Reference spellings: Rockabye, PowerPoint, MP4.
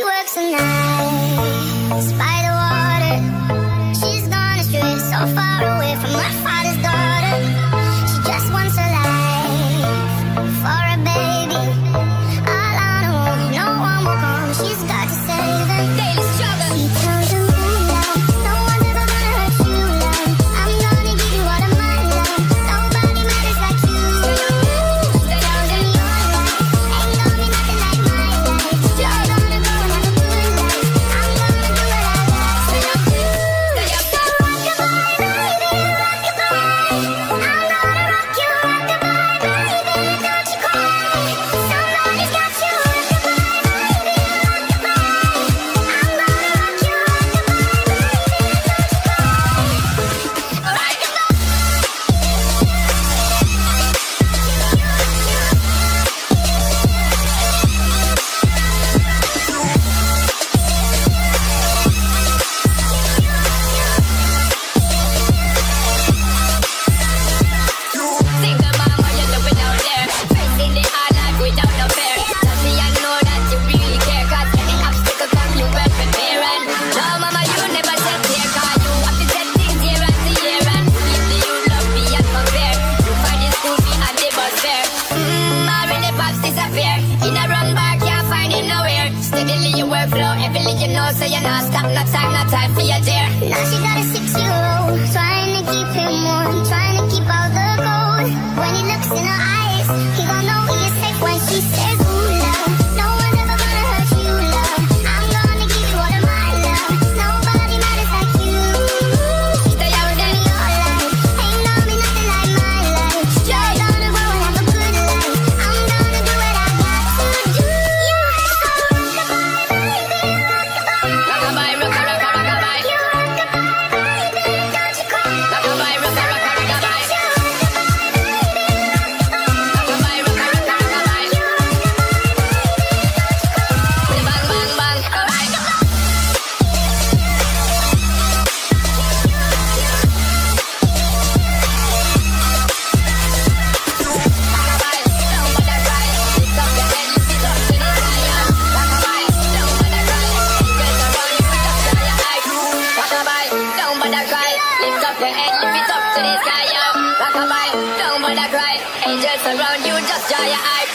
works the nights by the water. She's gone astray, so far away from her father's daughter. She just wants a life for a baby. All on her own, no one will come. She's got to save her daily struggle. She tells him, love, no one's ever gonna hurt you, love. I'm gonna give you all of my love. Nobody matters like you. She tells him, your life ain't gonna be nothing like my life. You're gonna go and have a good life. I'm gonna do what I like. So rockabye, baby, rockabye. I'm gonna rock you, rockabye, baby. Don't you cry. Somebody's got you, rockabye, baby, rockabye. I'm gonna rock you, rockabye, baby. Don't you cry. Rockabye. Think about what you're doing out there, facing the hard life without no fear. Does he know that you really care? 'Cause any obstacle comes, you well prepare. And no, mama, you never said here, 'cause you have to set things year after year. And if you love me and compare, you find it goofy and they both fair. Already pops disappear. In a wrong bar, can't find him nowhere. Steadily your workflow, everything you know, so you're not stop. No time for your dear. Now she got a 6-year-old, trying to keep him warm, trying to keep all the gold. When he looks in her eyes, he gon' know he is safe when she says, ooh, love, no one's ever gonna hurt you, love. I'm gonna give you all of my love. Nobody matters like you. She tells him, your life ain't gonna be nothing like my life. You're gonna grow and have a good life. I'm gonna do what I got to do. Rockabye, rockabye, rockabye. You rockabye, baby, don't you cry. Rockabye, rockabye, rockabye, rockabye. You rockabye, baby, rockabye. Rockabye, rockabye, rockabye. You rockabye, baby, don't you cry. Bang, bang, bang, rockabye. Don't bother cry, lift up your head, lift it up to the sky. Rockabye, don't bother cry, angels around you, just dry your eyes.